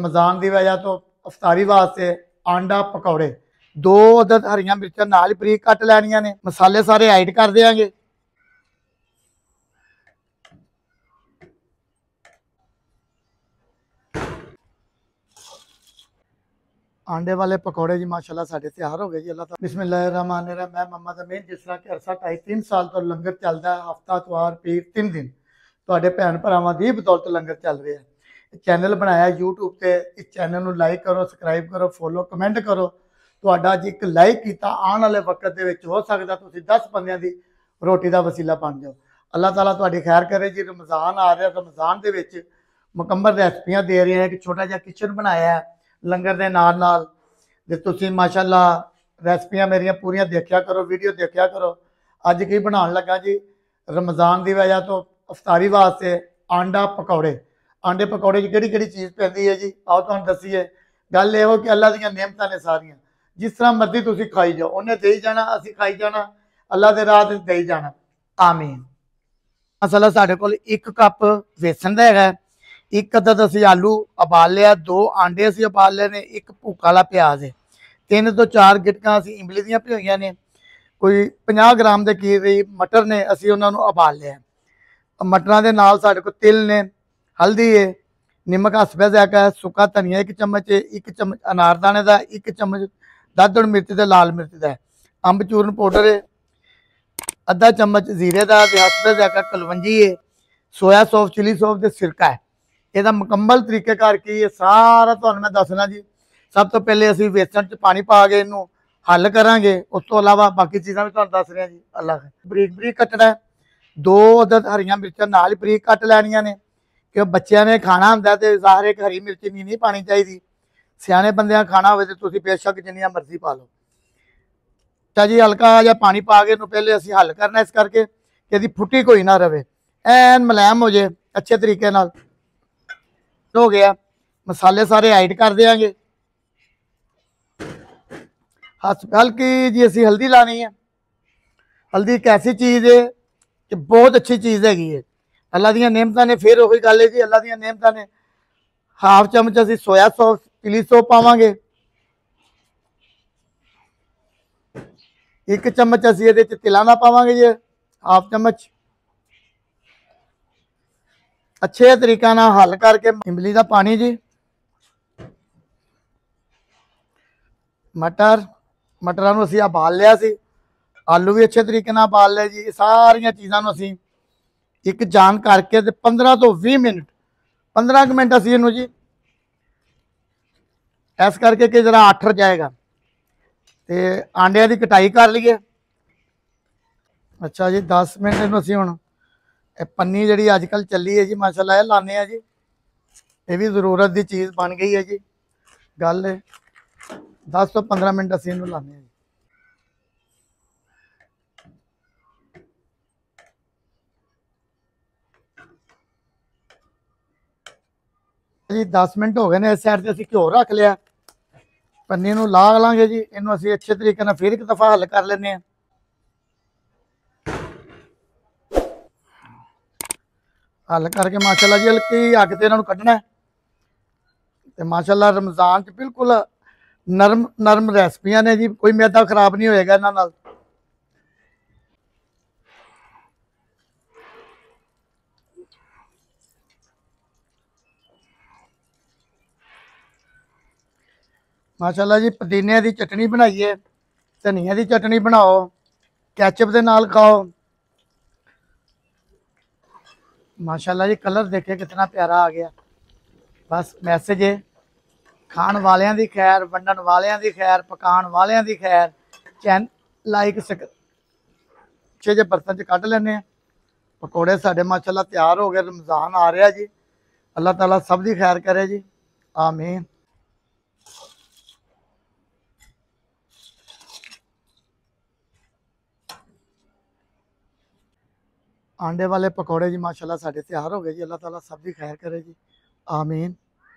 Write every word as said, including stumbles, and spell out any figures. रमज़ान की वजह तो अफतारी वास्ते आंडा पकौड़े दो अदद हरिया मिर्चा नाल बरीक कट लैनिया ने, मसाले सारे ऐड कर देंगे। आंडे वाले पकौड़े जी माशाल्लाह साढ़े तैयार हो गए जी। अल्लाह बिस्मिल्लाहिर्रहमानिर्रहीम। मैं मोहम्मद अमीन। जिस तरह कि अरसा ढाई तीन साल तो लंगर चलता है, हफ्ता त्योहार पीर तीन दिन तो भैन भरावां की बदौलत लंगर चल रहा है। चैनल बनाया यूट्यूब से, इस चैनल में लाइक करो, सबसक्राइब करो, फॉलो कमेंट करो। तुहाडा जी इक लाइक कीता आने वाले वक्त दे विच हो सकदा तुसीं दस बंदियां दी रोटी दा वसीला बन जाओ। अल्लाह ताला तुहाडी खैर करे जी। रमज़ान आ रहा, रमज़ान दे विच मुकम्मल रेसिपियां दे रहे हैं। एक छोटा जिहा किचन बनाया है लंगर के नाल नाल ते तुसीं माशाल्लाह रेसिपियां मेरियां पूरियां देखा करो, वीडियो देखा करो। अज की बनाउण लगा जी रमज़ान की वजह तो अफतारी वास्ते आंडा पकौड़े। आंडे पकौड़े च किहड़ी किहड़ी चीज़ पैंदी है जी आओ तुहानूं दसीए। गल इहो कि अल्लाह दीयां नेमतां ने सारियां, जिस तरह मर्जी तुसीं खाई जाओ, उन्हें देई जाना, असीं खाई जाना, अल्लाह दे राह ते देई जाना। आमीन। मसला साढ़े कोल इक कप बेसन दा है, एक अदद असी आलू उबाल लिया, दो आंडे असी उबाल लेने, एक भुक्का वाला प्याज है, तीन तो चार गिटकां असी इमली दीयां पियोईयां ने, कोई पचास ग्राम के करीब मटर ने असी उन्हां नूं उबाल लिया। मटरां दे नाल साडे कोल तिल ने, हल्दी है, निमक हसबे ज़ायका है, सुक्का धनिया एक चम्मच है, एक चम्मच अनारदाने का, एक चम्मच दादड़ मिर्च ते लाल मिर्च का, अम्बचूरन पाउडर है, अद्धा चम्मच जीरे का हसबे ज़ायका, कलवंजी है, सोया सॉस, चिली सॉस ते सिरका है। यदा मुकम्मल तरीकेकार की है सारा तुहानूं मैं दसना जी। सब तो पहले असी बेसन च पानी पा के इनू हल करांगे, उस तो अलावा बाकी चीज़ां भी तुहानूं दस रहे हैं जी। अल्लाह बरीक बरीक कट्टना है, दो अदद हरियां मिर्चां नाल बरीक कट लैनियां ने कि बच्चों ने खाना हुंदा ते ज़ाहिर इक हरी मिर्च नहीं नहीं पानी चाहिदी। सियाने बंदे खाना होवे ते तुसीं बेशक जिन्नियां मर्जी पा लो। तां जी हल्का जिहा पानी पा के इनू पहले असी हल करना, इस करके कि इहदी फुट्टी कोई ना रहे, ऐन मुलायम हो जाए अच्छे तरीके नाल। हो गया, मसाले सारे ऐड कर देंगे। हल्की जी असी हल्दी लानी है। हल्दी एक ऐसी चीज़ है कि बहुत अच्छी चीज़ हैगी है, अल्लाह दियां नेमतां ने। फिर वही गल है जी, अल्लाह दियां नेमतां ने। हाफ चमच असी सोया सॉस, चिली सॉस पावांगे, एक चम्मच असी इहदे च तिलाना पावांगे जी, हाफ चम्मच। अच्छे तरीका ना हल करके इमली का पानी जी, मटर मटरों को असी उबाल लिया सी, आलू भी अच्छे तरीके ना उबाल लिया जी। सारिया चीज़ों असी एक जान करके पंद्रह तो बीस मिनट पंद्रह क मिनट असी इनू जी इस करके कि जरा आठर जाएगा। तो आंडिया की कटाई कर लीए। अच्छा जी, दस मिनट इन असी हूँ पन्नी जी अजकल चली है जी माशाल्लाह लाने जी, ये भी जरूरत की चीज़ बन गई है जी। गल दस तो पंद्रह मिनट असी इनू लाने जी। जी दस मिनट हो गए ने। इस साइड से असी घ्यो रख लिया, पन्नी नू ला लांगे जी। इनू असी अच्छे तरीके नाल फिर एक दफा हल कर लेने हैं। हल करके माशाल्लाह जी हल्की अग ते इन्हां नूं कड्ढना है। ते माशाल्लाह रमज़ान च बिल्कुल नरम नरम रेसिपियां ने जी, कोई मैदा खराब नहीं होएगा इन्हां नाल। माशाल्लाह जी पुदीने की चटनी बनाइए, धनिया की चटनी बनाओ, कैचअप दे नाल खाओ। माशाल्लाह जी कलर देखे कितना प्यारा आ गया। बस मैसेज है, खाण वालियां दी खैर, वंडण वालियां दी खैर, पकाण वालियां दी खैर। चैन लाइक अच्छे जे बर्तन च कढ लैने। पकौड़े साडे माशाल्लाह तैयार हो गए। रमज़ान आ रहा जी, अल्लाह ताला सब दी खैर करे जी। आमीन। आंडे वाले पकौड़े जी माशाल्लाह साढ़े तैयार हो गए जी। अल्लाह ताला सब की खैर करे जी। आमीन।